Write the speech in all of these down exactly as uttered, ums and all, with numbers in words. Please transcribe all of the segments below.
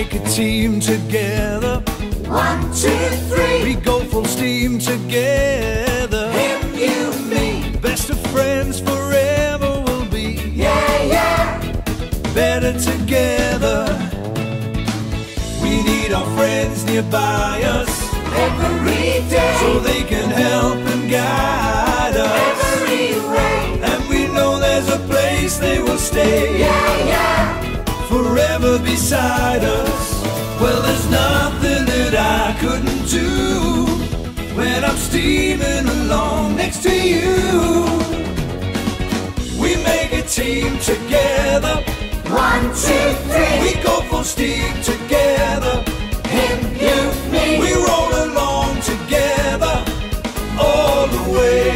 make a team together. One, two, three. We go full steam together. Him, you, me. Best of friends forever will be. Yeah, yeah. Better together. We need our friends nearby us every day, so they can help and guide us every way. And we know there's a place they will stay. Yeah, yeah. Forever beside us. Well, there's nothing that I couldn't do when I'm steaming along next to you. We make a team together. One, two, three. We go full steam together. Him, you, me. We roll along together all the way.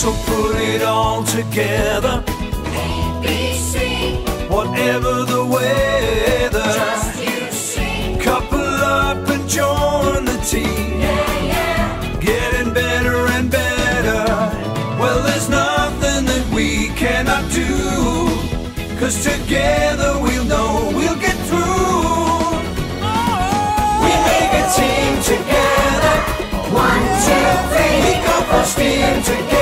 So put it all together. A, B, C. Whatever the weather, just you sing. Couple up and join the team. Yeah, yeah. Getting better and better. Well, there's nothing that we cannot do, 'cause together we'll know we'll get through. Oh. We make a team together. One, two, three. We go for steam together.